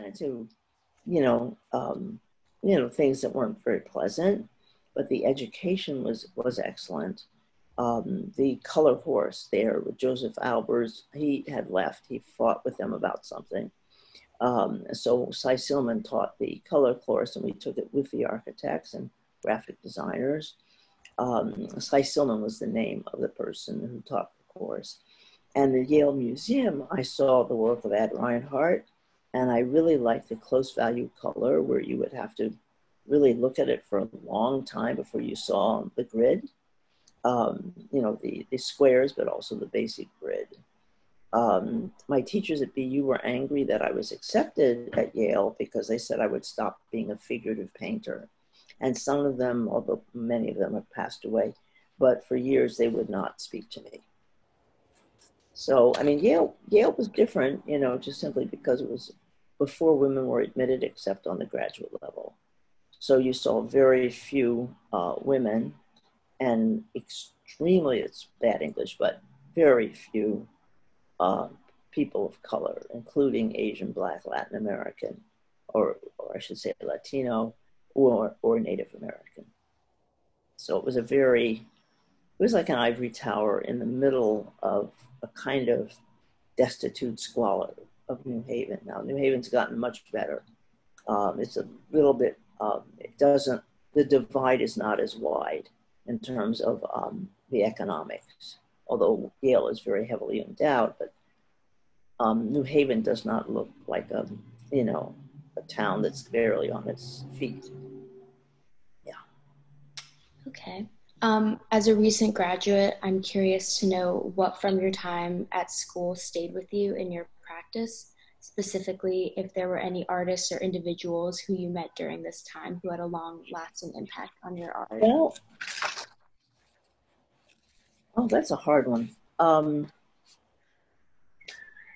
ran into, things that weren't very pleasant, but the education was excellent. The color horse there with Joseph Albers, he had left. He fought with them about something. So Sy Silman taught the color course, and we took it with the architects and graphic designers. Sy Silman was the name of the person who taught the course. And the Yale Museum, I saw the work of Ad Reinhardt, and I really liked the close value color, where you would have to really look at it for a long time before you saw the grid, the squares, but also the basic grid. My teachers at BU were angry that I was accepted at Yale because they said I would stop being a figurative painter. And some of them, although many of them have passed away, but for years they would not speak to me. So, I mean, Yale was different, just simply because it was before women were admitted except on the graduate level. So you saw very few women and extremely, it's bad English, but very few people of color, including Asian, Black, Latin American, or I should say Latino, or Native American. So it was like an ivory tower in the middle of a kind of destitute squalor of New Haven. Now, New Haven's gotten much better. It's a little bit, the divide is not as wide in terms of the economics, although Yale is very heavily endowed, but New Haven does not look like a town that's barely on its feet. Yeah. Okay. As a recent graduate, I'm curious to know what from your time at school stayed with you in your practice, specifically if there were any artists or individuals who you met during this time who had a long-lasting impact on your art. Well, oh, that's a hard one.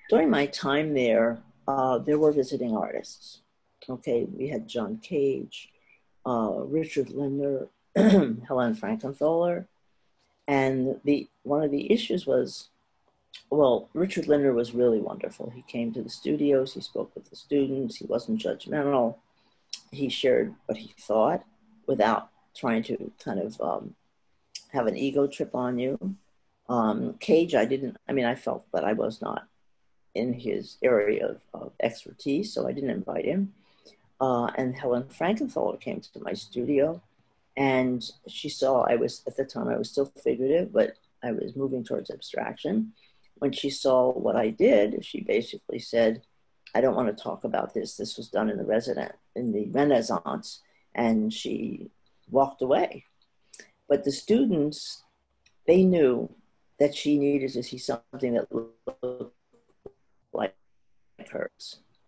During my time there, there were visiting artists. Okay, we had John Cage, Richard Lindner, Helen Frankenthaler, and one of the issues was, well, Richard Lindner was really wonderful. He came to the studios, he spoke with the students, he wasn't judgmental, he shared what he thought without trying to kind of have an ego trip on you. Cage, I felt that I was not in his area of expertise, so I didn't invite him. And Helen Frankenthaler came to my studio, and she saw at the time I was still figurative, but I was moving towards abstraction. When she saw what I did, she basically said, "I don't want to talk about this. This was done in the Renaissance," and she walked away. But the students, they knew that she needed to see something that looked like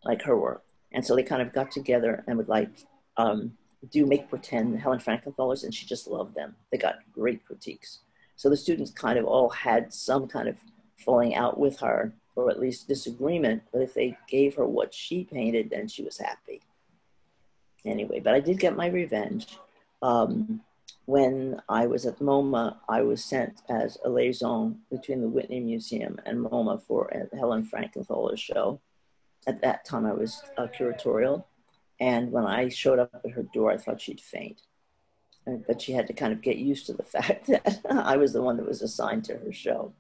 her work. And so they kind of got together and would do make pretend Helen Frankenthaler's, and she just loved them. They got great critiques. So the students kind of all had some kind of falling out with her, or at least disagreement, but if they gave her what she painted, then she was happy. Anyway, but I did get my revenge. When I was at MoMA, I was sent as a liaison between the Whitney Museum and MoMA for a Helen Frankenthaler show. At that time, I was curatorial, and when I showed up at her door, I thought she'd faint. But she had to kind of get used to the fact that I was the one that was assigned to her show,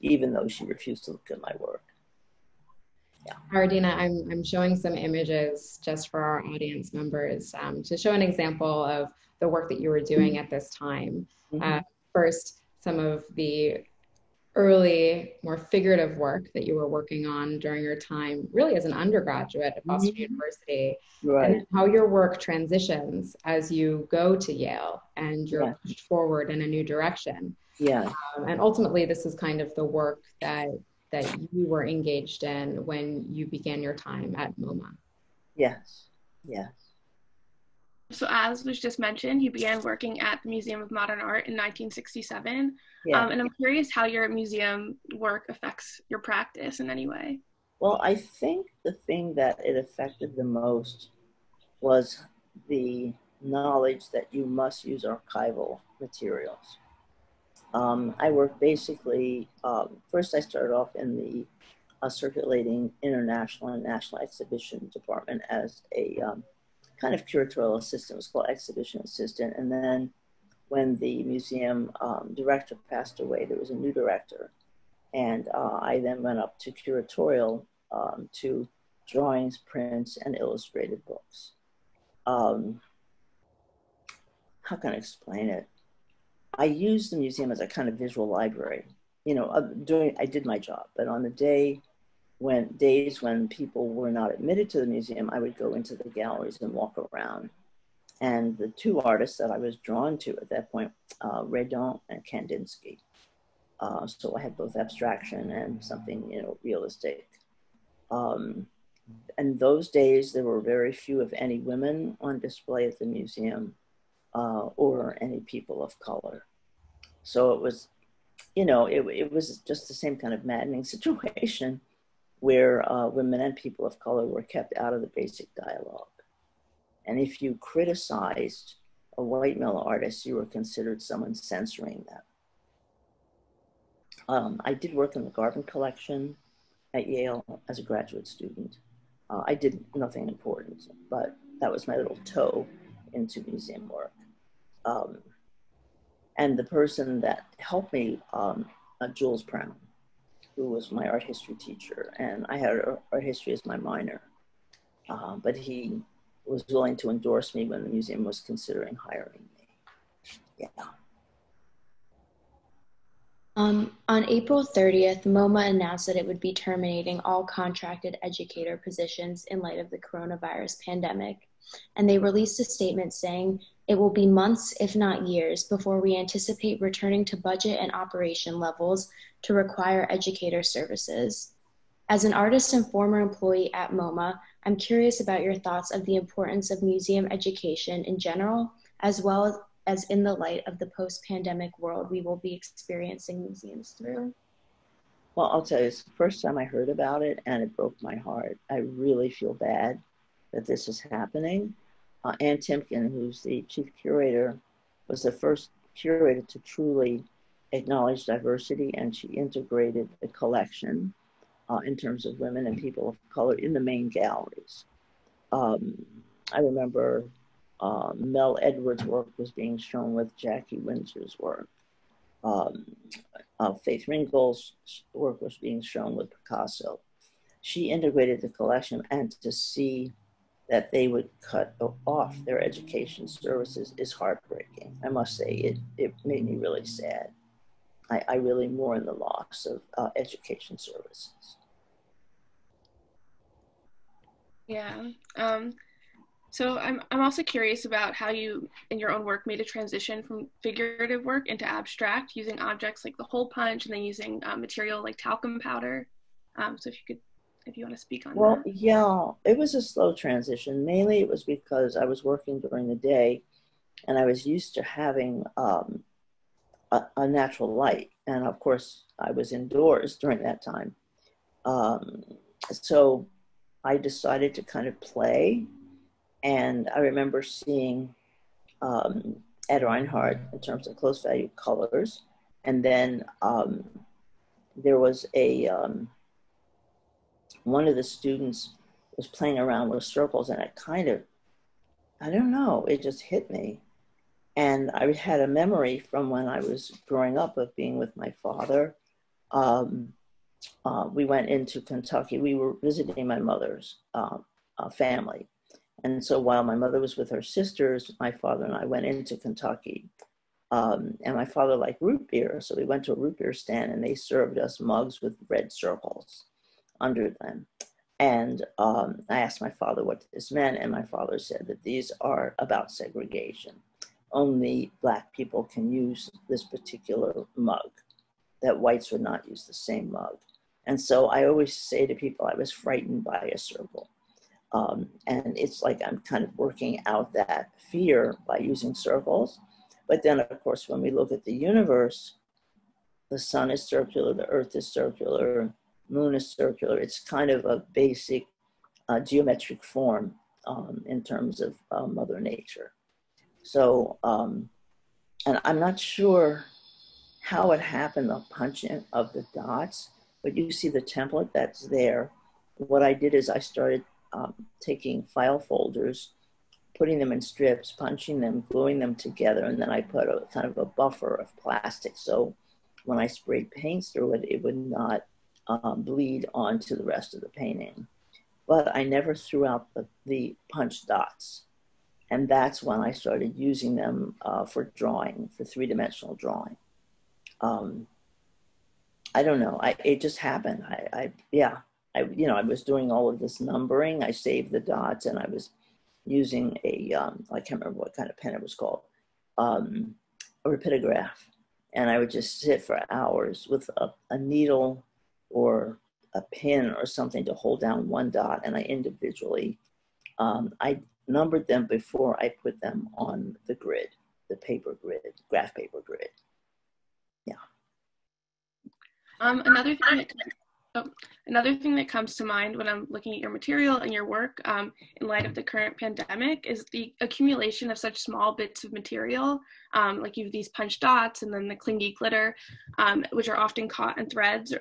even though she refused to look at my work. Yeah. Howardena, I'm showing some images just for our audience members to show an example of the work that you were doing at this time. Mm-hmm. First, some of the early, more figurative work that you were working on during your time, really as an undergraduate at Boston University, right. And how your work transitions as you go to Yale and you're pushed forward in a new direction. Yeah. And ultimately, this is kind of the work that you were engaged in when you began your time at MoMA. Yes, yes. So as was just mentioned, you began working at the Museum of Modern Art in 1967. Yeah. And I'm curious how your museum work affects your practice in any way. Well, I think the thing that it affected the most was the knowledge that you must use archival materials. I worked basically, first I started off in the circulating international and national exhibition department as a kind of curatorial assistant. It was called exhibition assistant. And then when the museum director passed away, there was a new director. And I then went up to curatorial, to drawings, prints, and illustrated books. How can I explain it? I used the museum as a kind of visual library. You know, I did my job, but on the days when people were not admitted to the museum, I would go into the galleries and walk around. And the two artists that I was drawn to at that point, Redon and Kandinsky. So I had both abstraction and something, you know, realistic. And those days, there were very few, if any, women on display at the museum or any people of color. So it was, you know, it was just the same kind of maddening situation where women and people of color were kept out of the basic dialogue. And if you criticized a white male artist, you were considered someone censoring them. I did work in the garden collection at Yale as a graduate student. I did nothing important, but that was my little toe into museum work. And the person that helped me, Jules Prown, who was my art history teacher, and I had art history as my minor, but he was willing to endorse me when the museum was considering hiring me. Yeah. On April 30th, MoMA announced that it would be terminating all contracted educator positions in light of the coronavirus pandemic. And they released a statement saying, "It will be months, if not years, before we anticipate returning to budget and operation levels to require educator services. As an artist and former employee at MoMA, I'm curious about your thoughts of the importance of museum education in general, as well as in the light of the post-pandemic world we will be experiencing museums through?" Well, I'll tell you, it's the first time I heard about it and it broke my heart. I really feel bad that this is happening. Ann Temkin, who's the chief curator, was the first curator to truly acknowledge diversity, and she integrated the collection in terms of women and people of color in the main galleries. I remember Mel Edwards' work was being shown with Jackie Windsor's work. Faith Ringgold's work was being shown with Picasso. She integrated the collection, and to see that they would cut off their education services is heartbreaking. I must say, it made me really sad. I really mourn the loss of education services. Yeah. So I'm also curious about how you, in your own work, made a transition from figurative work into abstract, using objects like the hole punch and then using material like talcum powder. So if you want to speak on that. Well, yeah, it was a slow transition. Mainly it was because I was working during the day and I was used to having a natural light. And of course I was indoors during that time. So I decided to kind of play. And I remember seeing Ad Reinhardt in terms of close value colors. And then there was one of the students was playing around with circles, and it kind of, I don't know, it just hit me. And I had a memory from when I was growing up of being with my father. We went into Kentucky. We were visiting my mother's family. And so while my mother was with her sisters, my father and I went into Kentucky. And my father liked root beer, so we went to a root beer stand and they served us mugs with red circles under them. And I asked my father what this meant, and my father said that these are about segregation. Only Black people can use this particular mug, that whites would not use the same mug. And so I always say to people, I was frightened by a circle. And it's like I'm kind of working out that fear by using circles. But then, of course, when we look at the universe, the sun is circular, the earth is circular, moon is circular. It's kind of a basic geometric form in terms of Mother Nature. So, and I'm not sure how it happened, the punching of the dots, but you see the template that's there. What I did is I started taking file folders, putting them in strips, punching them, gluing them together, and then I put a kind of a buffer of plastic. So when I sprayed paints through it, it would not bleed onto the rest of the painting. But I never threw out the punch dots. And that's when I started using them for drawing, for three-dimensional drawing. I don't know, it just happened. I was doing all of this numbering. I saved the dots and I was using a, I can't remember what kind of pen it was called, a rapidograph. And I would just sit for hours with a needle or a pin or something to hold down one dot. And I individually, I numbered them before I put them on the grid, the paper grid, graph paper grid. Yeah. Another thing that comes to mind when I'm looking at your material and your work in light of the current pandemic is the accumulation of such small bits of material, like you have these punch dots and then the clingy glitter, which are often caught in threads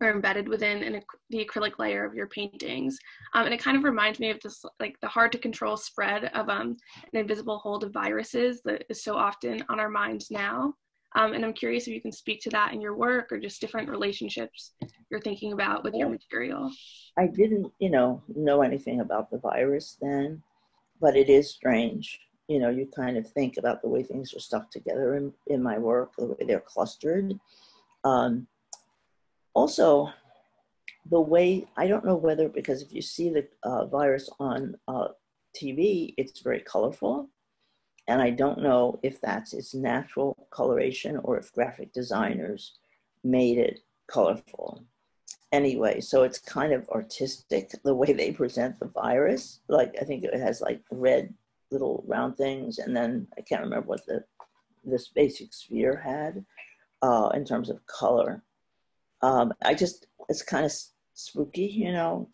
or embedded within the acrylic layer of your paintings. And it kind of reminds me of this, like the hard to control spread of an invisible hold of viruses that is so often on our minds now. And I'm curious if you can speak to that in your work or just different relationships you're thinking about with your material. I didn't, know anything about the virus then, but it is strange. You know, you kind of think about the way things are stuck together in my work, the way they're clustered. Also, the way, I don't know whether, because if you see the virus on TV, it's very colorful. And I don't know if that's its natural coloration or if graphic designers made it colorful. Anyway, so it's kind of artistic, the way they present the virus. Like, I think it has like red little round things. And then I can't remember what this basic sphere had in terms of color. It's kind of spooky,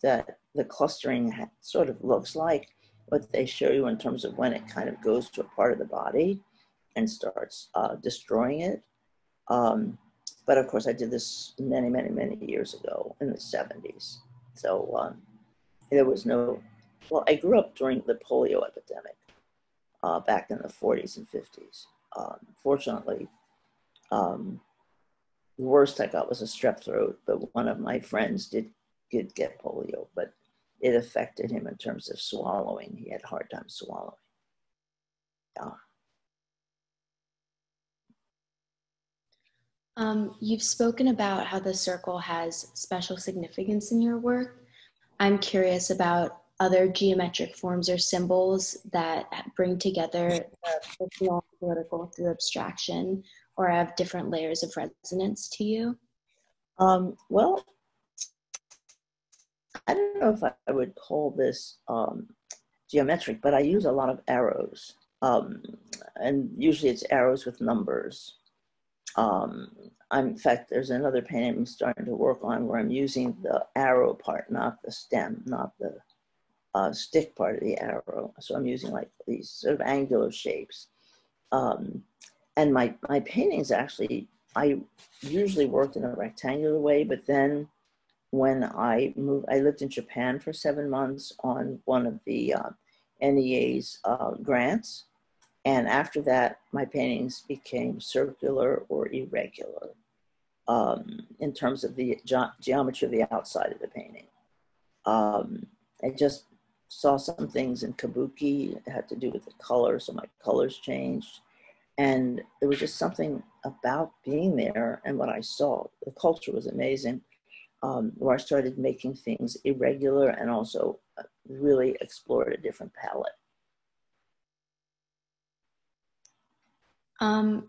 that the clustering sort of looks like what they show you in terms of when it kind of goes to a part of the body and starts destroying it. But of course I did this many, many, many years ago in the 70s. So there was no, well, I grew up during the polio epidemic back in the 40s and 50s. Fortunately, the worst I got was a strep throat, but one of my friends did get polio, but it affected him in terms of swallowing. He had a hard time swallowing. Yeah. You've spoken about how the circle has special significance in your work. I'm curious about other geometric forms or symbols that bring together the personal and political through abstraction or have different layers of resonance to you? Well, I don't know if I would call this geometric, but I use a lot of arrows. And usually it's arrows with numbers. In fact, there's another painting I'm starting to work on where I'm using the arrow part, not the stem, not the stick part of the arrow. So I'm using like these sort of angular shapes. And my paintings actually, I usually worked in a rectangular way, but then when I moved, I lived in Japan for 7 months on one of the NEA's grants. And after that, my paintings became circular or irregular in terms of the geometry of the outside of the painting. I just saw some things in kabuki. It had to do with the color, so my colors changed. And there was just something about being there and what I saw. The culture was amazing. Where I started making things irregular and also really explored a different palette.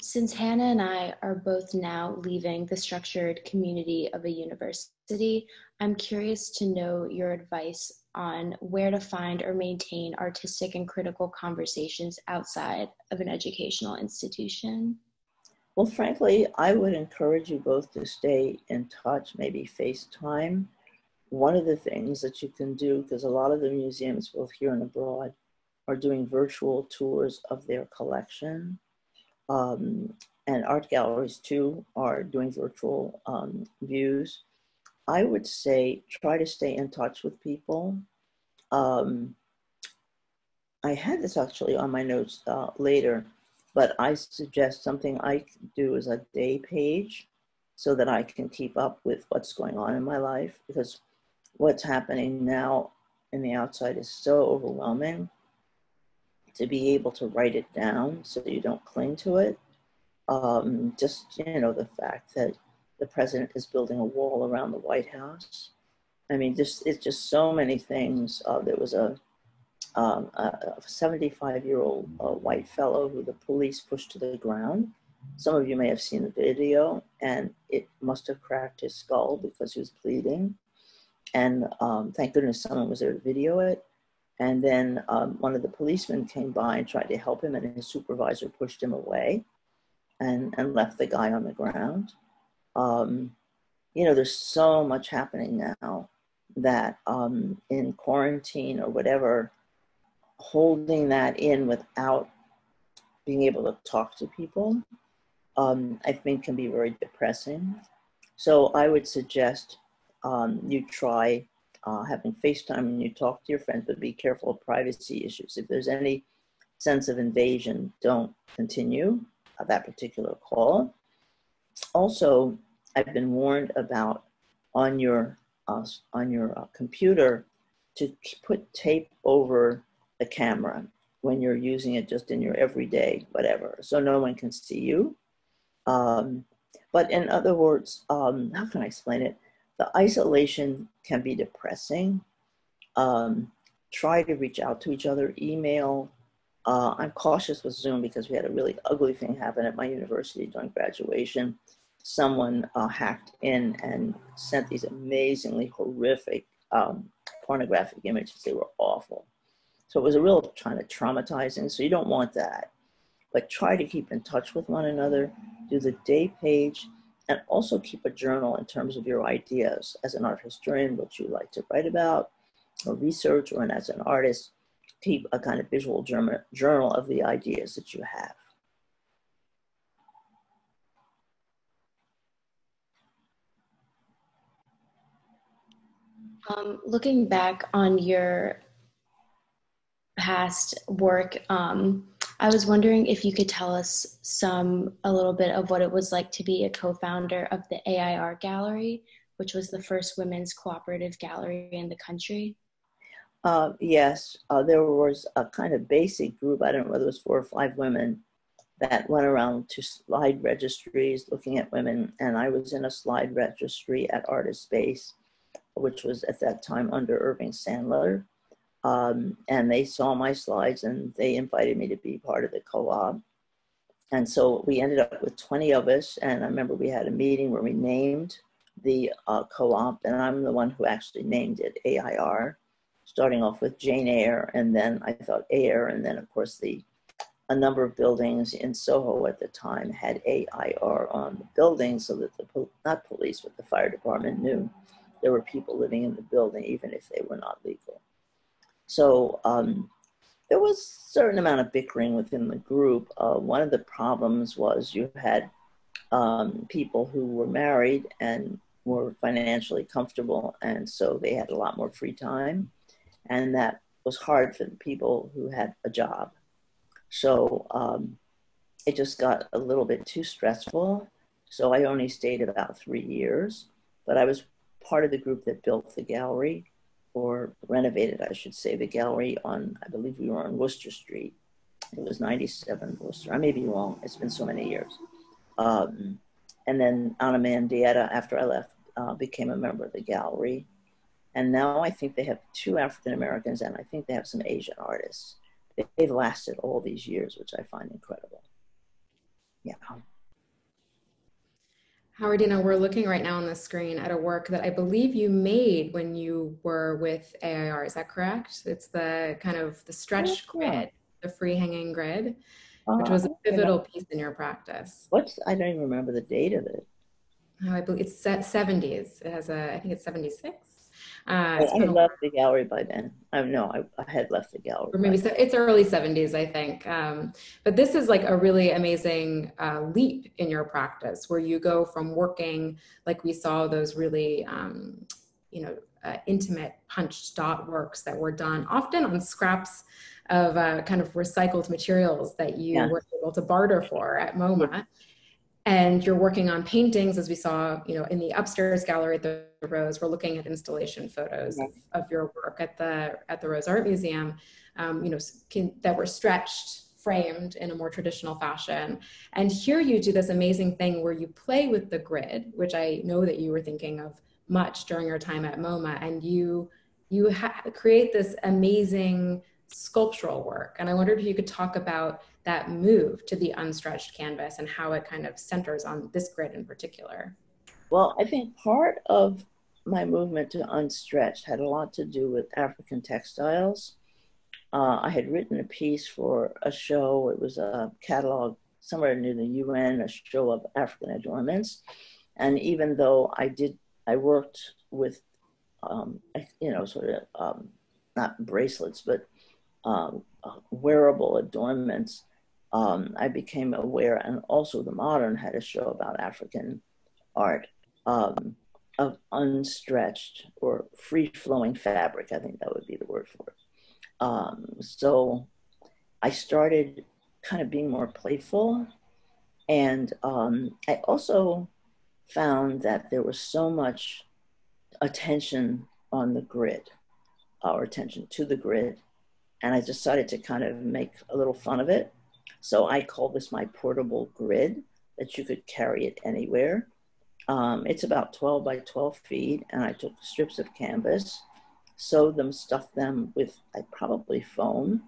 Since Hannah and I are both now leaving the structured community of a university, I'm curious to know your advice on where to find or maintain artistic and critical conversations outside of an educational institution. Well, frankly, I would encourage you both to stay in touch, maybe FaceTime. One of the things that you can do, because a lot of the museums, both here and abroad, are doing virtual tours of their collection. And art galleries, too, are doing virtual views. I would say try to stay in touch with people. I had this actually on my notes later, but I suggest something I do is a day page so that I can keep up with what's going on in my life, because what's happening now in the outside is so overwhelming. To be able to write it down so you don't cling to it. Just, you know, the fact that the president is building a wall around the White House. I mean, just, it's just so many things. There was a 75-year-old white fellow who the police pushed to the ground. Some of you may have seen the video, and it must have cracked his skull because he was bleeding. And thank goodness someone was there to video it. And then one of the policemen came by and tried to help him, and his supervisor pushed him away and left the guy on the ground. You know, there's so much happening now that in quarantine or whatever, holding that in without being able to talk to people, I think can be very depressing. So I would suggest you try having FaceTime and you talk to your friends, but be careful of privacy issues. If there's any sense of invasion, don't continue that particular call. Also, I've been warned about on your computer to put tape over the camera when you're using it just in your everyday whatever, so no one can see you. But in other words, how can I explain it? The isolation can be depressing. Try to reach out to each other, email. I'm cautious with Zoom because we had a really ugly thing happen at my university during graduation. Someone hacked in and sent these amazingly horrific pornographic images. They were awful. So it was a real kind of traumatizing. So you don't want that. But try to keep in touch with one another. Do the day page. And also keep a journal in terms of your ideas as an art historian, what you like to write about or research, or as an artist, keep a kind of visual journal of the ideas that you have. Looking back on your past work, I was wondering if you could tell us a little bit of what it was like to be a co-founder of the AIR Gallery, which was the first women's cooperative gallery in the country. Yes, there was a kind of basic group, I don't know whether it was 4 or 5 women, that went around to slide registries looking at women, and I was in a slide registry at Artist Space, which was at that time under Irving Sandler. And they saw my slides and they invited me to be part of the co-op. And so we ended up with 20 of us. And I remember we had a meeting where we named the co-op, and I'm the one who actually named it AIR, starting off with Jane Eyre. And then I thought AIR. And then of course a number of buildings in Soho at the time had AIR on the building, so that not police, but the fire department knew there were people living in the building, even if they were not legal. So there was a certain amount of bickering within the group. One of the problems was you had people who were married and were financially comfortable, and so they had a lot more free time. And that was hard for the people who had a job. So it just got a little bit too stressful. So I only stayed about 3 years, but I was part of the group that built the gallery, or renovated, I should say, the gallery on, I believe we were on Worcester Street. It was 97 Worcester. I may be wrong. It's been so many years. And then Ana Mendieta, after I left, became a member of the gallery. And now I think they have 2 African-Americans, and I think they have some Asian artists. They've lasted all these years, which I find incredible. Yeah. Howardena, we're looking right now on the screen at a work that I believe you made when you were with AIR, is that correct? It's the kind of the stretched grid, the free hanging grid, which was a pivotal piece in your practice. I don't even remember the date of it. I believe it's 70s. It has a, I think it's 76. I had left the gallery by then. I had left the gallery. Or maybe it's early 70s, I think. But this is like a really amazing leap in your practice, where you go from working, like we saw those really, intimate punched dot works that were done often on scraps of kind of recycled materials that you were able to barter for at MoMA. And you're working on paintings, as we saw, in the upstairs gallery at the Rose. We're looking at installation photos of your work at the Rose Art Museum, that were stretched, framed in a more traditional fashion. And here you do this amazing thing where you play with the grid, which I know that you were thinking of much during your time at MoMA, and you create this amazing sculptural work. And I wondered if you could talk about that move to the unstretched canvas and how it kind of centers on this grid in particular. Well, I think part of my movement to unstretched had a lot to do with African textiles. I had written a piece for a show. It was a catalog somewhere near the UN, a show of African adornments. And even though I worked with, not bracelets, but wearable adornments, I became aware, and also The Modern had a show about African art, of unstretched or free-flowing fabric. I think that would be the word for it. So I started kind of being more playful, and I also found that there was so much attention on the grid, or attention to the grid, and I decided to kind of make a little fun of it. So I call this my portable grid, that you could carry it anywhere. It's about 12 by 12 feet, and I took strips of canvas, sewed them, stuffed them with probably foam,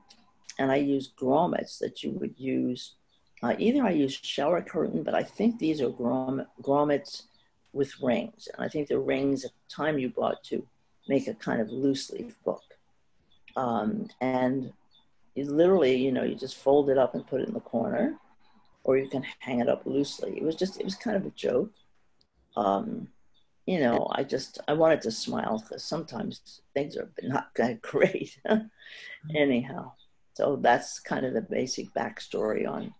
and I used grommets that you would use. Either I used shower curtain, but I think these are grommets with rings. And I think the rings at the time you bought to make a kind of loose leaf book. And you literally, you just fold it up and put it in the corner, or you can hang it up loosely. It was kind of a joke. I wanted to smile, because sometimes things are not that great. Anyhow, so that's kind of the basic backstory on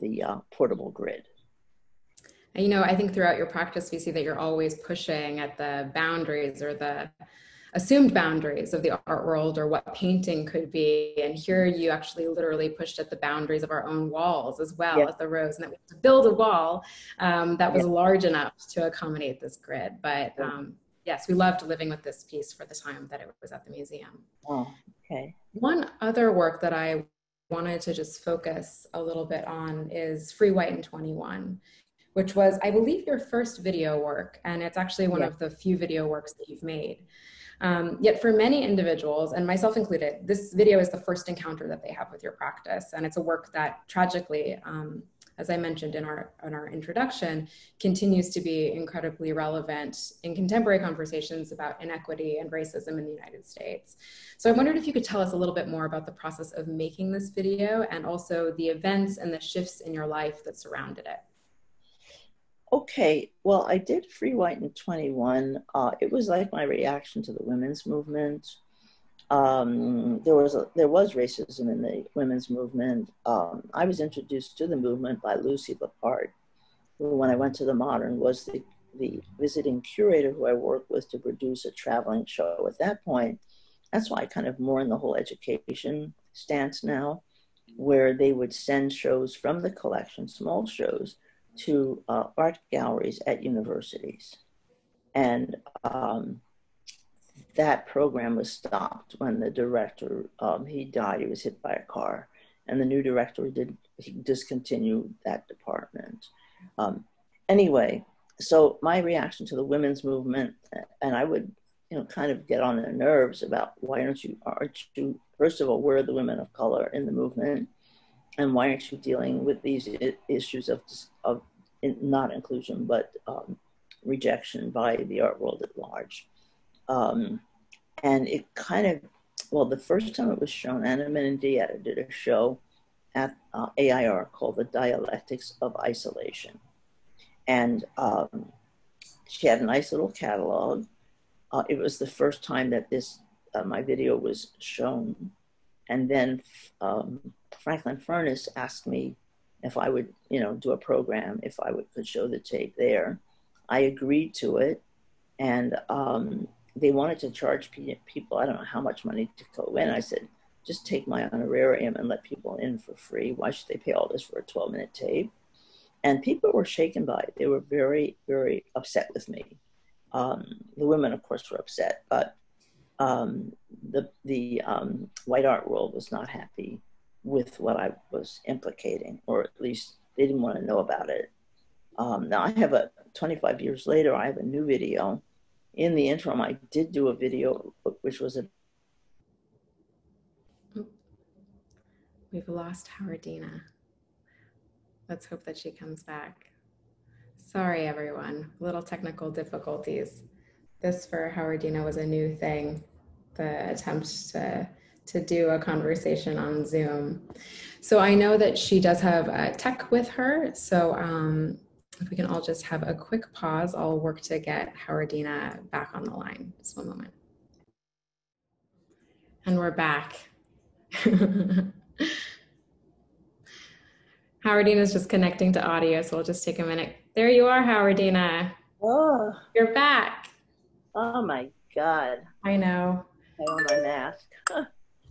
the portable grid. And, I think throughout your practice, we see that you're always pushing at the boundaries, or the assumed boundaries of the art world, or what painting could be. And here you actually literally pushed at the boundaries of our own walls as well at the Rose, and that we had to build a wall that was large enough to accommodate this grid. But yes, we loved living with this piece for the time that it was at the museum. Oh, okay. One other work that I wanted to just focus a little bit on is Free White in 21. Which was, I believe, your first video work, and it's actually one of the few video works that you've made. Yet for many individuals, and myself included, this video is the first encounter that they have with your practice, and it's a work that tragically, as I mentioned in our introduction, continues to be incredibly relevant in contemporary conversations about inequity and racism in the United States. So I wondered if you could tell us a little bit more about the process of making this video, and also the events and the shifts in your life that surrounded it. Okay, well, I did Free White in 21. It was like my reaction to the women's movement. There was racism in the women's movement. I was introduced to the movement by Lucy Laparte, who, when I went to the Modern, was the visiting curator who I worked with to produce a traveling show at that point. That's why I kind of more in the whole education stance now, where they would send shows from the collection, small shows, to art galleries at universities. And that program was stopped when the director, he died, he was hit by a car. And the new director discontinued that department. Anyway, so my reaction to the women's movement, and I would kind of get on their nerves about why aren't you, first of all, where are the women of color in the movement? And why aren't you dealing with these issues of not inclusion, but rejection by the art world at large? And it kind of, well, the first time it was shown, Ana Mendieta did a show at AIR called The Dialectics of Isolation. And She had a nice little catalog. It was the first time that this, my video was shown. And then Franklin Furnace asked me if I would, do a program, if I could show the tape there. I agreed to it. And they wanted to charge people, I don't know how much money to go in. I said, just take my honorarium and let people in for free. Why should they pay all this for a 12-minute tape? And people were shaken by it. They were very, very upset with me. The women, of course, were upset, but the white art world was not happy with what I was implicating, or at least they didn't want to know about it. Now I have 25 years later, I have a new video. In the interim, I did do a video, which was We've lost Howardena. Let's hope that she comes back. Sorry, everyone, little technical difficulties. This for Howardena was a new thing, the attempt to do a conversation on Zoom. So I know that she does have tech with her. So if we can all just have a quick pause, I'll work to get Howardena back on the line. Just one moment. And we're back. Howardina's just connecting to audio, so we'll just take a minute. There you are, Howardena. Oh. You're back. Oh my God. I know. I want my mask.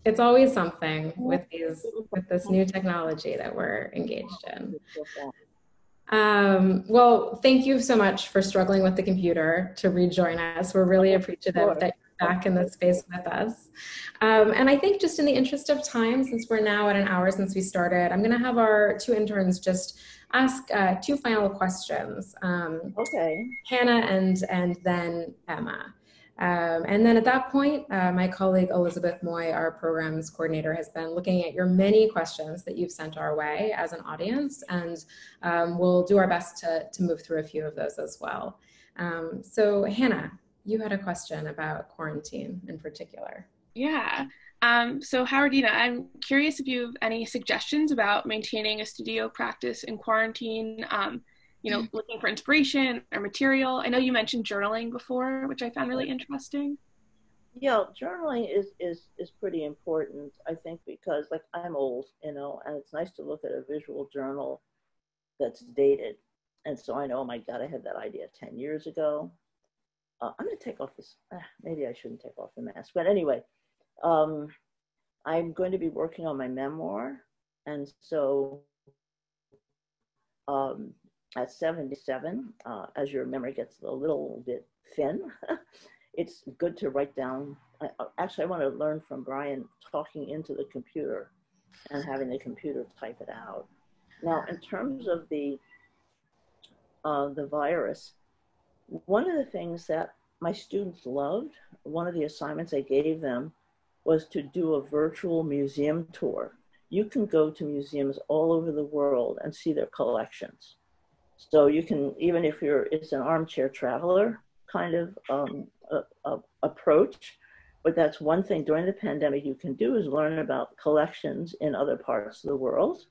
It's always something with this new technology that we're engaged in. Well, thank you so much for struggling with the computer to rejoin us. We're really appreciative that you're back in the space with us. And I think just in the interest of time, since we're now at an hour since we started, I'm going to have our two interns just ask two final questions. Hannah and then Emma. And then at that point, my colleague Elizabeth Moy, our programs coordinator, has been looking at your many questions that you've sent our way as an audience, and we'll do our best to move through a few of those as well. So Hannah, you had a question about quarantine in particular. Yeah. So Howardena, I'm curious if you have any suggestions about maintaining a studio practice in quarantine, looking for inspiration or material. I know you mentioned journaling before, which I found really interesting. Yeah, journaling is pretty important, I think, because like I'm old, and it's nice to look at a visual journal that's dated. And so I know, oh my God, I had that idea 10 years ago. I'm gonna take off this, maybe I shouldn't take off the mask, but anyway. I'm going to be working on my memoir, and so at 77, as your memory gets a little bit thin, it's good to write down. Actually, I want to learn from Brian talking into the computer and having the computer type it out. Now, in terms of the virus, one of the things that my students loved, one of the assignments I gave them, was to do a virtual museum tour. You can go to museums all over the world and see their collections. So you can, even if it's an armchair traveler kind of approach, but that's one thing during the pandemic you can do, is learn about collections in other parts of the world.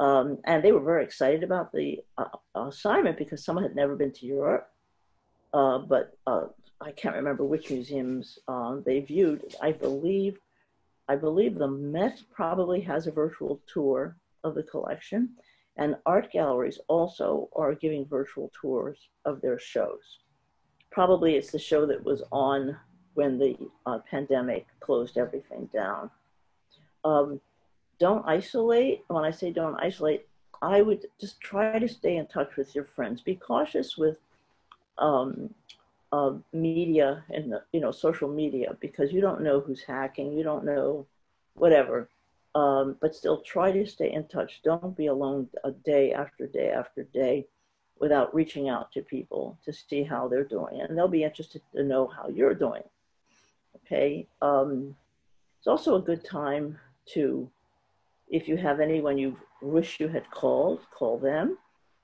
And they were very excited about the assignment because someone had never been to Europe, but I can't remember which museums they viewed. I believe the Met probably has a virtual tour of the collection, and art galleries also are giving virtual tours of their shows. Probably it's the show that was on when the pandemic closed everything down. Don't isolate. When I say don't isolate, I would just try to stay in touch with your friends. Be cautious with media and social media, because you don't know who's hacking, you don't know whatever, but still try to stay in touch. Don't be alone day after day after day without reaching out to people to see how they're doing, and they'll be interested to know how you're doing. It's also a good time to, if you have anyone you wish you had called, call them,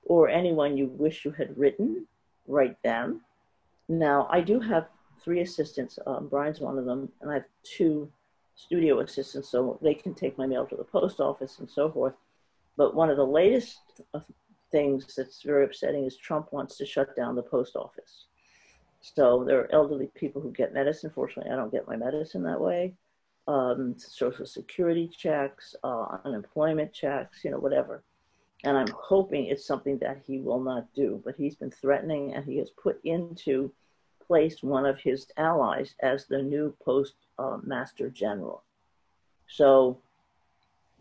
or anyone you wish you had written, write them. Now, I do have 3 assistants, Brian's one of them, and I have 2 studio assistants, so they can take my mail to the post office and so forth. But one of the latest things that's very upsetting is Trump wants to shut down the post office. So there are elderly people who get medicine. Fortunately, I don't get my medicine that way. Social Security checks, unemployment checks, you know, whatever. And I'm hoping it's something that he will not do, but he's been threatening, and he has put into place one of his allies as the new postmaster general. So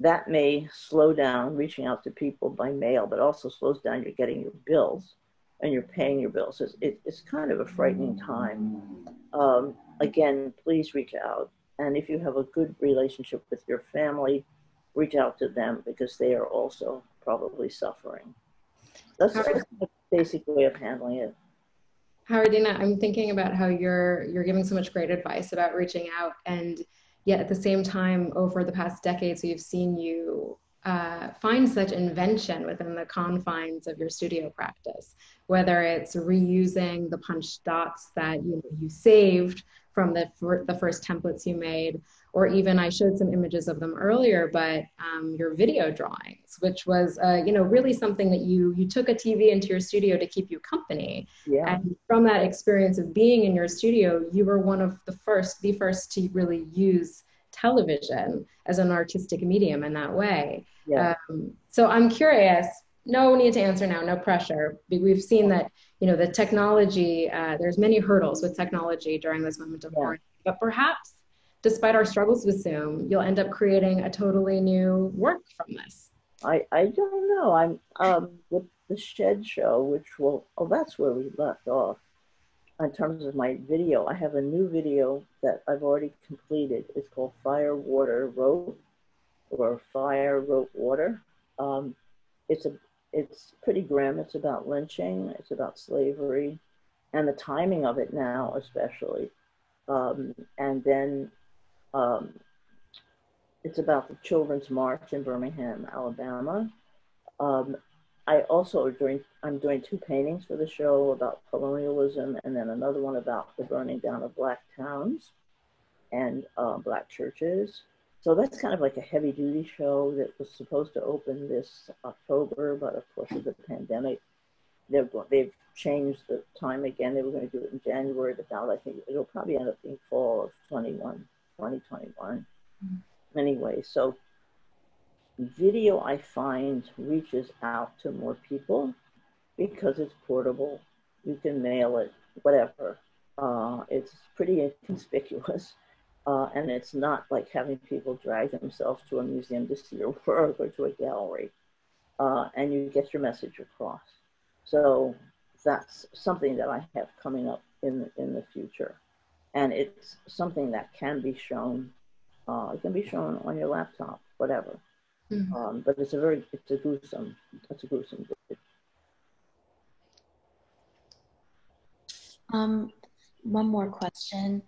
that may slow down reaching out to people by mail, but also slows down your getting your bills and you're paying your bills. It's kind of a frightening time. Again, please reach out. And if you have a good relationship with your family, reach out to them, because they are also probably suffering. That's the basic way of handling it. Howardena, I'm thinking about how you're giving so much great advice about reaching out, and yet at the same time, over the past decades, we've seen you find such invention within the confines of your studio practice, whether it's reusing the punch dots that you saved from the first templates you made, or even I showed some images of them earlier, but your video drawings, which was really something that you took a TV into your studio to keep you company. Yeah. And from that experience of being in your studio, you were one of the first to really use television as an artistic medium in that way. Yeah. So I'm curious, no need to answer now, no pressure. We've seen that, the technology, there's many hurdles with technology during this moment of quarantine, but perhaps despite our struggles with Zoom, you'll end up creating a totally new work from this. I don't know. I'm with the Shed Show, which will, oh, that's where we left off. In terms of my video, I have a new video that I've already completed. It's called Fire, Water, Rope, or Fire, Rope, Water. It's pretty grim. It's about lynching. It's about slavery, and the timing of it now, especially. And then it's about the Children's March in Birmingham, Alabama. I'm doing two paintings for the show about colonialism, and then another one about the burning down of Black towns and Black churches. So that's kind of like a heavy duty show that was supposed to open this October, but of course with the pandemic, they've changed the time again. They were going to do it in January, but now I think it'll probably end up being fall of 2021. Mm-hmm. Anyway, so video, I find, reaches out to more people because it's portable. You can mail it, whatever. It's pretty inconspicuous. And it's not like having people drag themselves to a museum to see your work or to a gallery. And you get your message across. So that's something that I have coming up in the future. And it's something that can be shown. It can be shown on your laptop, whatever. Mm-hmm. But it's a gruesome video. One more question.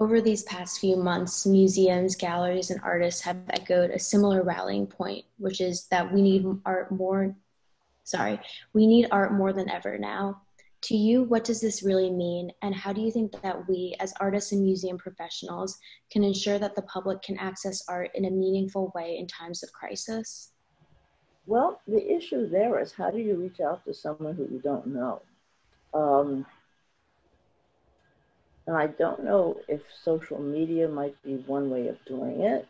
Over these past few months, museums, galleries, and artists have echoed a similar rallying point, which is that we need art more than ever now. To you, what does this really mean? And how do you think that we, as artists and museum professionals, can ensure that the public can access art in a meaningful way in times of crisis? Well, the issue there is, how do you reach out to someone who you don't know? And I don't know if social media might be one way of doing it,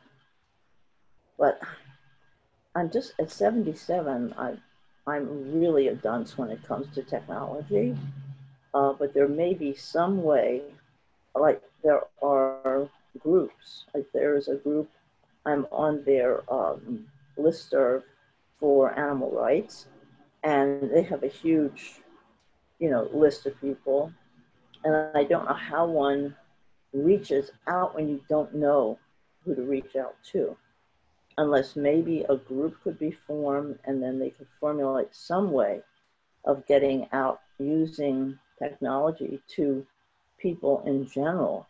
but I'm just, at 77, I'm really a dunce when it comes to technology, but there may be some way, like there are groups, like there is a group, I'm on their listserv for animal rights, and they have a huge, list of people. And I don't know how one reaches out when you don't know who to reach out to, unless maybe a group could be formed and then they could formulate some way of getting out using technology to people in general,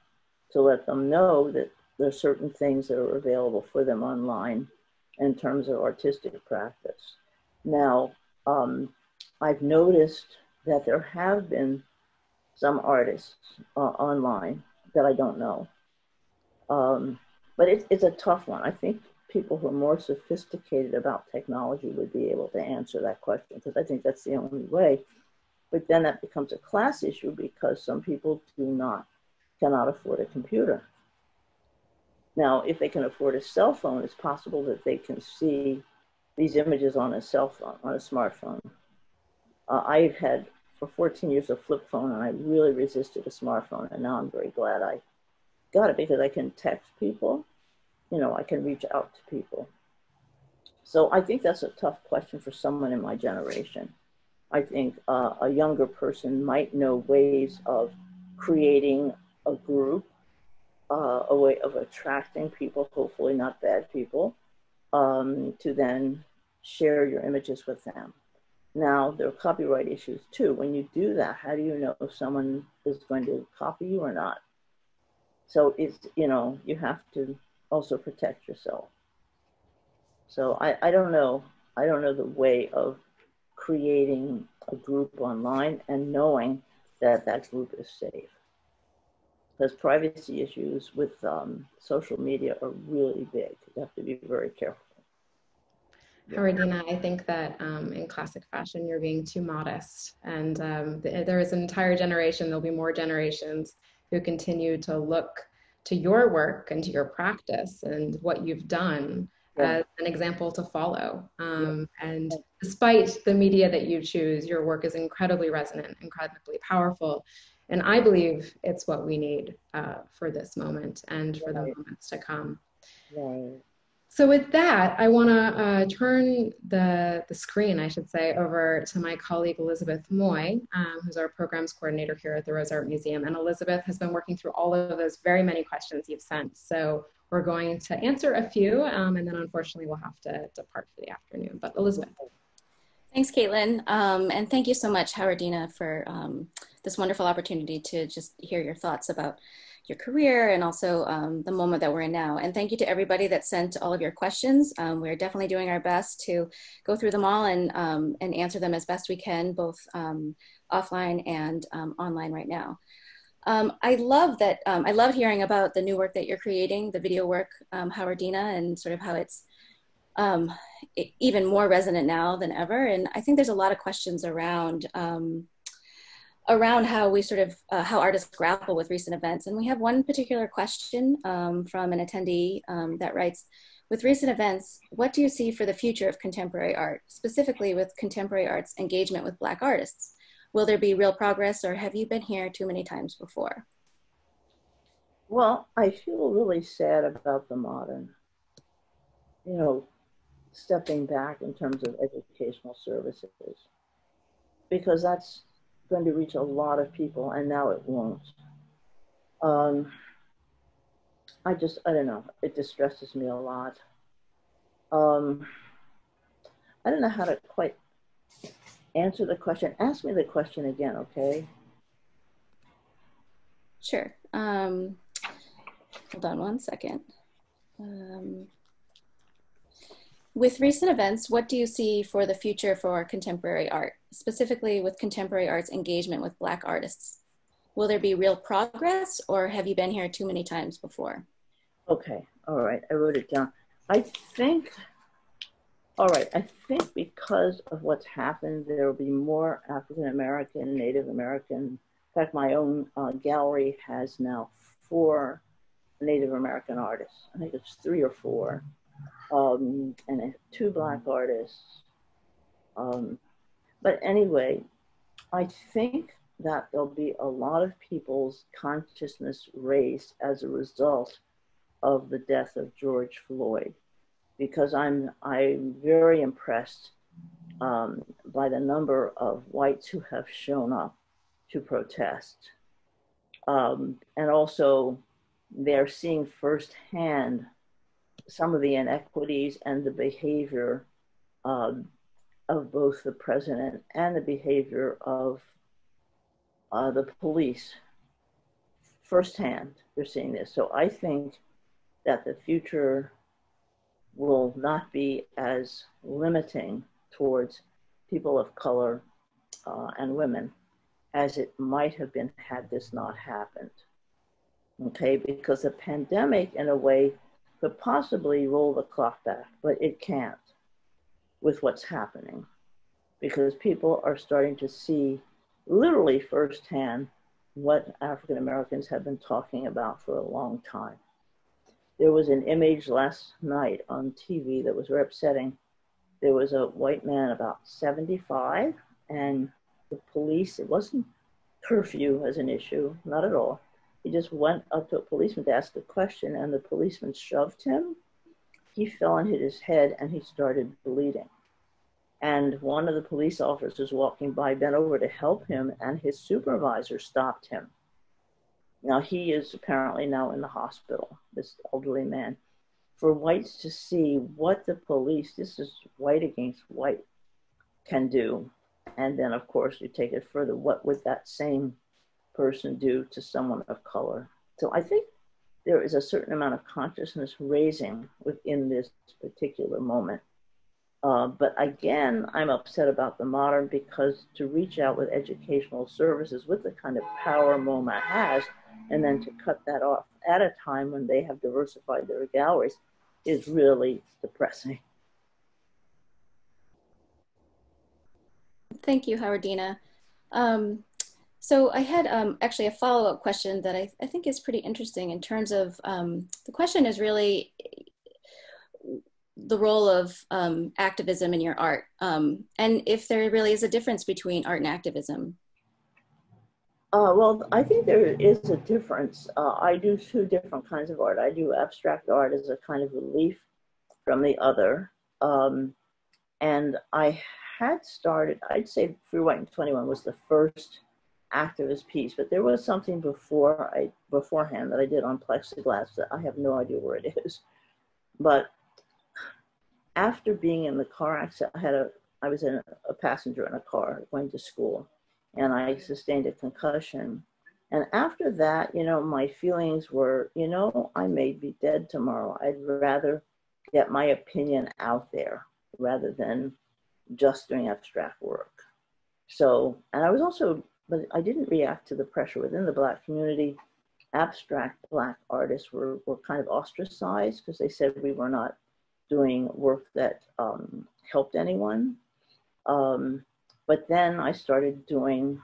to let them know that there are certain things that are available for them online in terms of artistic practice. Now, I've noticed that there have been some artists online that I don't know. But it's a tough one. I think people who are more sophisticated about technology would be able to answer that question, because I think that's the only way. But then that becomes a class issue, because some people cannot afford a computer. Now, if they can afford a cell phone, it's possible that they can see these images on a cell phone, on a smartphone. I've had for 14 years a flip phone, and I really resisted a smartphone, and now I'm very glad I got it, because I can text people, you know, I can reach out to people. So I think that's a tough question for someone in my generation. I think a younger person might know ways of creating a group, a way of attracting people, hopefully not bad people, to then share your images with them. Now, there are copyright issues too. When you do that, how do you know if someone is going to copy you or not? So it's, you know, you have to also protect yourself. So I don't know. I don't know the way of creating a group online and knowing that that group is safe. Because privacy issues with social media are really big. You have to be very careful. Howardena, I think that in classic fashion, you're being too modest. And there is an entire generation, there'll be more generations who continue to look to your work and to your practice and what you've done as an example to follow. And despite the media that you choose, your work is incredibly resonant, incredibly powerful. And I believe it's what we need for this moment and for the moments to come. So with that, I want to turn the screen, I should say, over to my colleague, Elizabeth Moy, who's our programs coordinator here at the Rose Art Museum. And Elizabeth has been working through all of those very many questions you've sent. So we're going to answer a few, and then unfortunately we'll have to depart for the afternoon. But Elizabeth. Thanks, Caitlin. And thank you so much, Howardena, for this wonderful opportunity to just hear your thoughts about your career and also the moment that we're in now. And thank you to everybody that sent all of your questions. We're definitely doing our best to go through them all and answer them as best we can, both offline and online right now. I love hearing about the new work that you're creating, the video work, Howardena, and sort of how it's even more resonant now than ever. And I think there's a lot of questions around how we sort of, how artists grapple with recent events. And we have one particular question from an attendee that writes, with recent events, what do you see for the future of contemporary art, specifically with contemporary art's engagement with Black artists? Will there be real progress, or have you been here too many times before? Well, I feel really sad about the modern, you know, stepping back in terms of educational services, because that's going to reach a lot of people, and now it won't. I don't know, it distresses me a lot. I don't know how to quite answer the question. Ask me the question again, okay? Sure, hold on one second. With recent events, what do you see for the future for contemporary art, specifically with contemporary art's engagement with Black artists? Will there be real progress, or have you been here too many times before? Okay, all right, I wrote it down. I think because of what's happened, there will be more African American, Native American. In fact, my own gallery has now 4 Native American artists. I think it's 3 or 4. And 2 Black artists. But anyway, I think that there'll be a lot of people's consciousness raised as a result of the death of George Floyd, because I'm very impressed by the number of whites who have shown up to protest. And also they're seeing firsthand some of the inequities and the behavior of both the president and the behavior of the police. Firsthand, they're seeing this. So I think that the future will not be as limiting towards people of color and women as it might have been had this not happened. Okay, because the pandemic in a way could possibly roll the clock back, but it can't with what's happening, because people are starting to see literally firsthand what African Americans have been talking about for a long time. There was an image last night on TV that was very upsetting. There was a white man about 75, and the police, it wasn't curfew as an issue, not at all. He just went up to a policeman to ask a question, and the policeman shoved him. He fell and hit his head, and he started bleeding. And one of the police officers walking by bent over to help him, and his supervisor stopped him. Now, he is apparently now in the hospital, this elderly man. For whites to see what the police, this is white against white, can do. And then, of course, you take it further. What would that same person do to someone of color? So I think there is a certain amount of consciousness raising within this particular moment. But again, I'm upset about the modern, because to reach out with educational services with the kind of power MoMA has, and then to cut that off at a time when they have diversified their galleries is really depressing. Thank you, Howardena. So I had actually a follow-up question that I think is pretty interesting in terms of, the question is really the role of activism in your art, and if there really is a difference between art and activism. Well, I think there is a difference. I do two different kinds of art. I do abstract art as a kind of relief from the other. And I had started, I'd say Free White and 21 was the first activist piece, but there was something beforehand that I did on plexiglass that I have no idea where it is. But after being in the car accident, I was a passenger in a car going to school, and I sustained a concussion. And after that, you know, my feelings were, you know, I may be dead tomorrow. I'd rather get my opinion out there rather than just doing abstract work. So, and I was also, but I didn't react to the pressure within the Black community. Abstract Black artists were kind of ostracized because they said we were not doing work that helped anyone. But then I started doing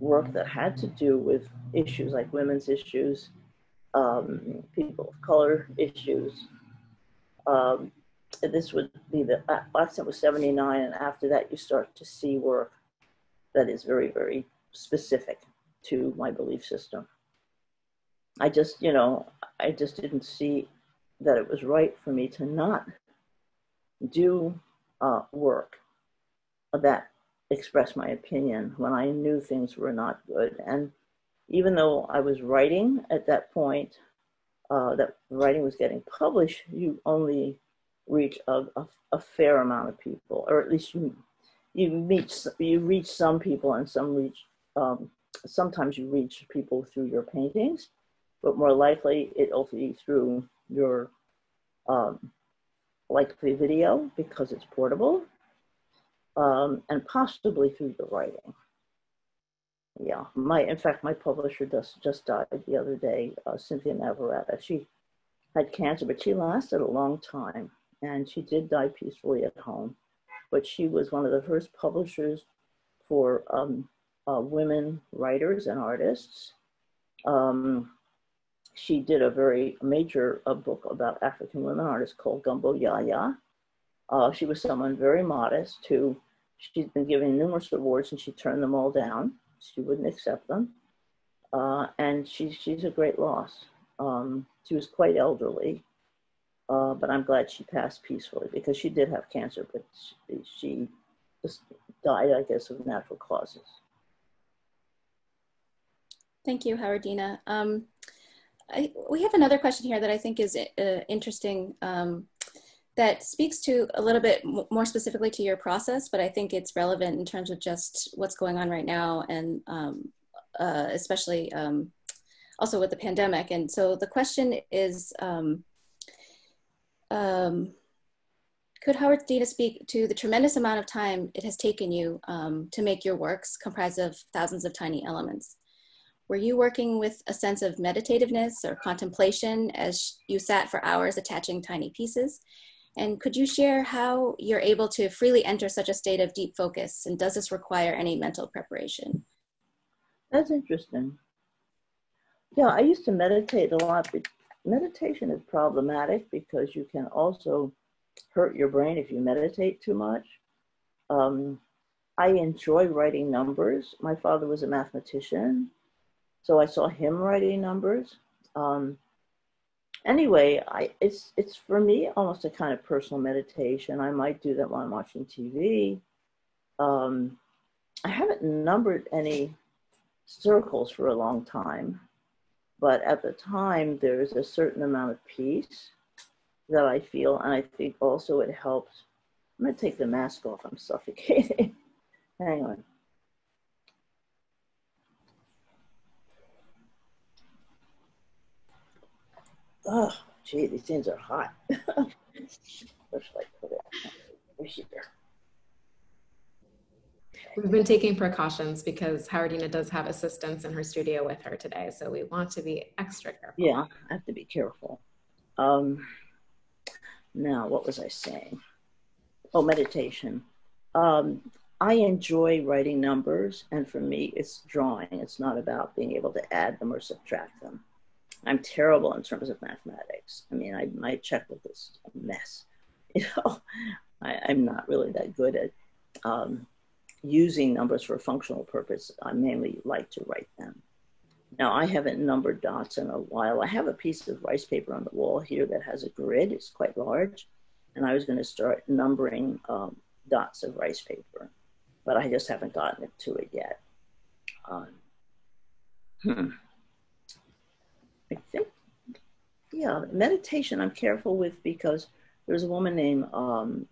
work that had to do with issues like women's issues, people of color issues. This would be the accident was 79, and after that you start to see work that is very, very specific to my belief system. I just, you know, I just didn't see that it was right for me to not do work that expressed my opinion when I knew things were not good. And even though I was writing at that point, that writing was getting published, you only reach a fair amount of people, or at least you reach some people, and some reach, sometimes you reach people through your paintings, but more likely it'll be through your likely video because it's portable, and possibly through your writing. Yeah, in fact, my publisher just died the other day, Cynthia Navarrete. She had cancer, but she lasted a long time, and she did die peacefully at home. But she was one of the first publishers for women writers and artists. She did a very major book about African women artists called Gumbo Yaya. She was someone very modest who, she'd been given numerous awards and she turned them all down. She wouldn't accept them. And she's a great loss. She was quite elderly. But I'm glad she passed peacefully, because she did have cancer, but she just died, I guess, of natural causes. Thank you, Howardena. We have another question here that I think is interesting, that speaks to a little bit more specifically to your process, but I think it's relevant in terms of just what's going on right now, and especially also with the pandemic. And so the question is, could Howardena speak to the tremendous amount of time it has taken you to make your works comprised of thousands of tiny elements? Were you working with a sense of meditativeness or contemplation as you sat for hours attaching tiny pieces? And could you share how you're able to freely enter such a state of deep focus? And does this require any mental preparation? That's interesting. Yeah, I used to meditate a lot, but meditation is problematic because you can also hurt your brain if you meditate too much. I enjoy writing numbers. My father was a mathematician, so I saw him writing numbers. Anyway, it's for me almost a kind of personal meditation. I might do that while I'm watching TV. I haven't numbered any circles for a long time, but at the time there's a certain amount of peace that I feel, and I think also it helps. I'm gonna take the mask off, I'm suffocating. Hang on. Oh, gee, these things are hot. Where should I put it? Here. We've been taking precautions because Howardena does have assistants in her studio with her today, so we want to be extra careful. Yeah, I have to be careful. Now, what was I saying? Oh, meditation. I enjoy writing numbers, and for me, it's drawing. It's not about being able to add them or subtract them. I'm terrible in terms of mathematics. I mean, my checkbook is a mess. You know, I'm not really that good at using numbers for a functional purpose. I mainly like to write them. Now, I haven't numbered dots in a while. I have a piece of rice paper on the wall here that has a grid. It's quite large. And I was going to start numbering dots of rice paper, but I just haven't gotten to it yet. I think, yeah, meditation I'm careful with because there's a woman named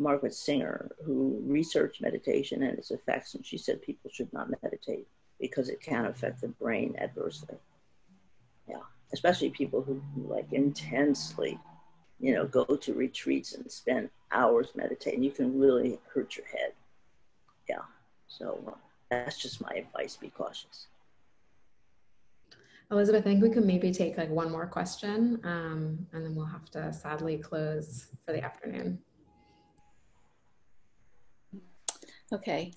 Margaret Singer who researched meditation and its effects, and she said people should not meditate because it can affect the brain adversely. Yeah, especially people who like intensely, you know, go to retreats and spend hours meditating. You can really hurt your head. Yeah, so that's just my advice, be cautious. Elizabeth, I think we could maybe take like one more question and then we'll have to sadly close for the afternoon. Okay,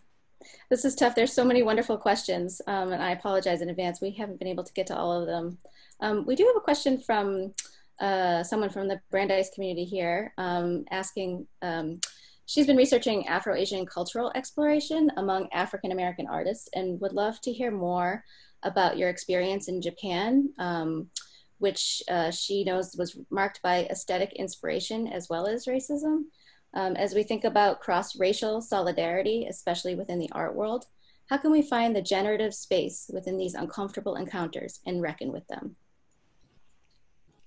this is tough. There's so many wonderful questions and I apologize in advance. We haven't been able to get to all of them. We do have a question from someone from the Brandeis community here asking, she's been researching Afro-Asian cultural exploration among African-American artists and would love to hear more about your experience in Japan, which she knows was marked by aesthetic inspiration as well as racism. As we think about cross-racial solidarity, especially within the art world, how can we find the generative space within these uncomfortable encounters and reckon with them?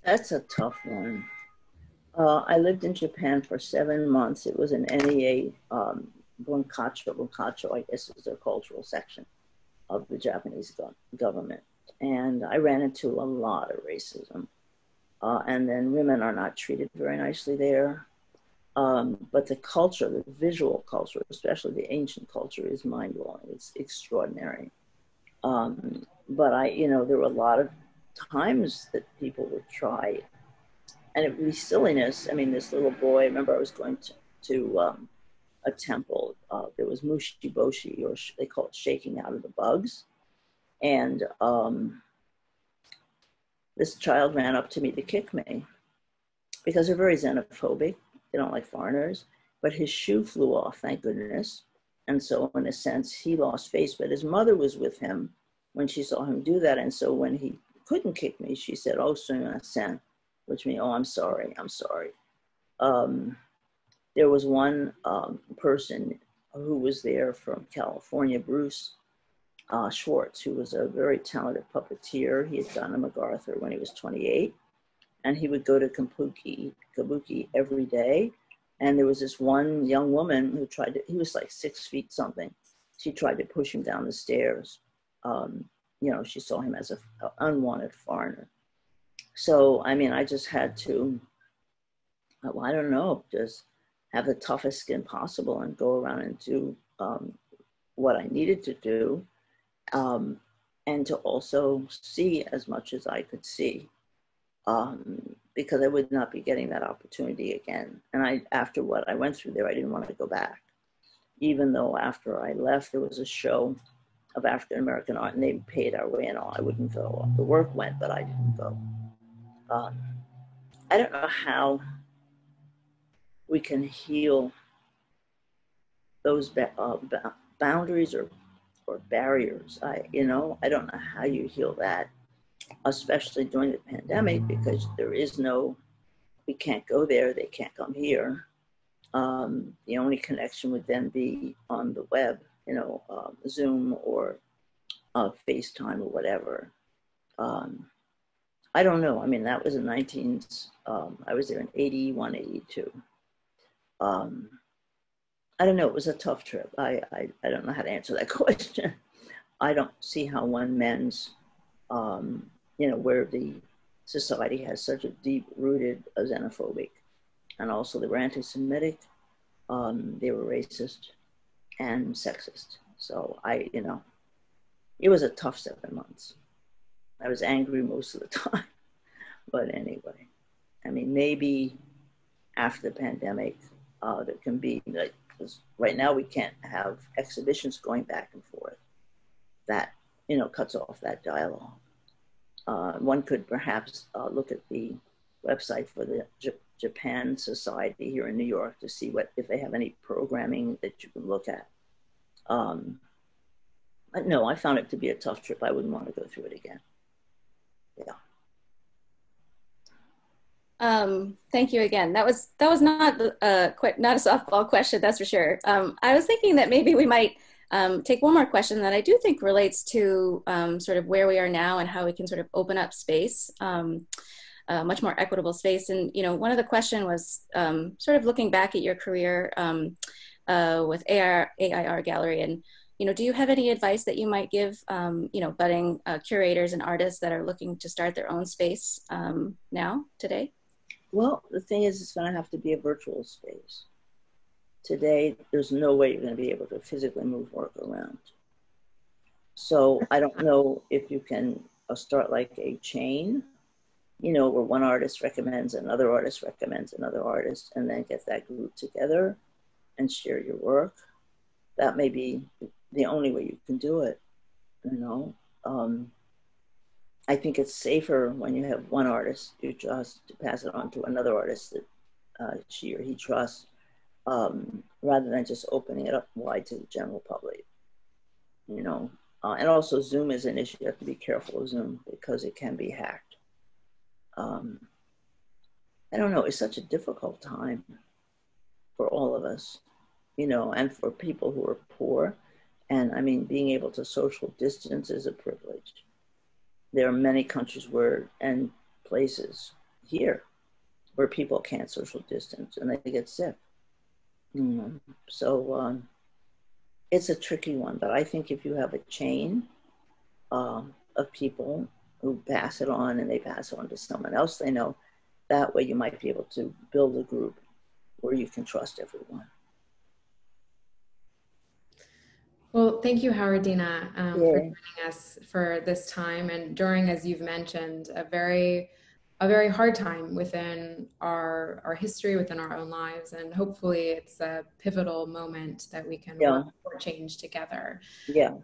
That's a tough one. I lived in Japan for 7 months. It was an NEA bunkacho, I guess is their cultural section of the Japanese government. And I ran into a lot of racism. And then women are not treated very nicely there. But the culture, the visual culture, especially the ancient culture, is mind-blowing. It's extraordinary. But you know, there were a lot of times that people would try, and it would be silliness. I mean, this little boy, I remember I was going to a temple, there was mushiboshi, or they call it shaking out of the bugs. And this child ran up to me to kick me because they're very xenophobic. They don't like foreigners, but his shoe flew off, thank goodness. And so in a sense, he lost face, but his mother was with him when she saw him do that. And so when he couldn't kick me, she said, "Oh, sumimasen," which means, "Oh, I'm sorry, I'm sorry." There was one person who was there from California, Bruce Schwartz, who was a very talented puppeteer. He had done a MacArthur when he was 28, and he would go to Kabuki every day. And there was this one young woman who tried to, he was like 6 feet something. She tried to push him down the stairs. You know, she saw him as an unwanted foreigner. So, I mean, I just had to, well, I don't know, just have the toughest skin possible and go around and do what I needed to do. and to also see as much as I could see, because I would not be getting that opportunity again. And after what I went through there, I didn't want to go back. Even though after I left, there was a show of African-American art and they paid our way and all. I wouldn't go. The work went, but I didn't go. I don't know how we can heal those boundaries or barriers. I don't know how you heal that, especially during the pandemic, because there is no, we can't go there, they can't come here. The only connection would then be on the web, Zoom or FaceTime or whatever. I don't know. I mean, that was in 19s. I was there in 81, 82. I don't know. It was a tough trip. I don't know how to answer that question. I don't see how one mends, where the society has such a deep-rooted xenophobic, and also they were anti-Semitic, they were racist and sexist. So it was a tough 7 months. I was angry most of the time, but anyway, I mean, maybe after the pandemic, there can be, like, 'cause right now we can't have exhibitions going back and forth. That, cuts off that dialogue. One could perhaps look at the website for the Japan Society here in New York to see if they have any programming that you can look at. But no, I found it to be a tough trip. I wouldn't want to go through it again. Yeah. Thank you again. That was not not a softball question, that's for sure. I was thinking that maybe we might take one more question that I do think relates to sort of where we are now and how we can sort of open up space, much more equitable space. And one of the question was sort of looking back at your career with AIR Gallery, and do you have any advice that you might give, budding curators and artists that are looking to start their own space now, today? Well, the thing is, it's going to have to be a virtual space. Today, there's no way you're going to be able to physically move work around. So I don't know if you can start like a chain, where one artist recommends another artist recommends another artist, and then get that group together and share your work. That may be the only way you can do it, I think it's safer when you have one artist you trust to pass it on to another artist that she or he trusts, rather than just opening it up wide to the general public, and also Zoom is an issue. You have to be careful of Zoom because it can be hacked. I don't know, it's such a difficult time for all of us, and for people who are poor. And I mean, being able to social distance is a privilege. There are many countries and places here where people can't social distance and they get sick. So it's a tricky one, but I think if you have a chain of people who pass it on and they pass it on to someone else they know, that way you might be able to build a group where you can trust everyone. Well, thank you, Howardena, for joining us for this time, and during, as you've mentioned, a very hard time within our history, within our own lives, and hopefully it's a pivotal moment that we can work for change together. Yeah.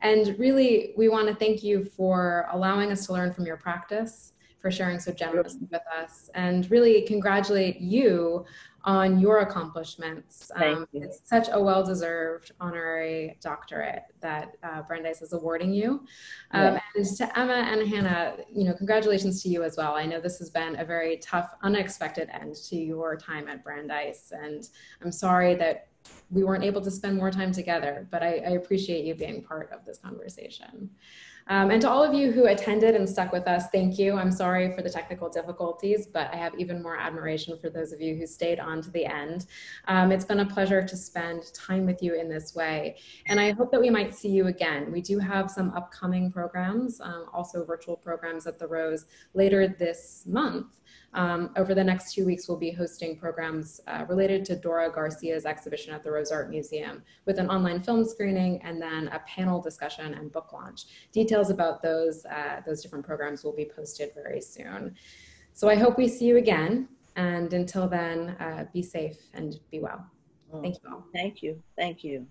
And really, we want to thank you for allowing us to learn from your practice, for sharing so generously with us, and really congratulate you on your accomplishments. Thank you. It's such a well-deserved honorary doctorate that Brandeis is awarding you. And to Emma and Hannah, congratulations to you as well. I know this has been a very tough, unexpected end to your time at Brandeis, and I'm sorry that we weren't able to spend more time together, but I appreciate you being part of this conversation. And to all of you who attended and stuck with us, thank you. I'm sorry for the technical difficulties, but I have even more admiration for those of you who stayed on to the end. It's been a pleasure to spend time with you in this way, and I hope that we might see you again. We do have some upcoming programs, also virtual programs at the Rose later this month. Over the next 2 weeks, we'll be hosting programs related to Dora Garcia's exhibition at the Rose Art Museum with an online film screening and then a panel discussion and book launch. Details about those different programs will be posted very soon. So I hope we see you again. And until then, be safe and be well. Thank you all. Thank you. Thank you.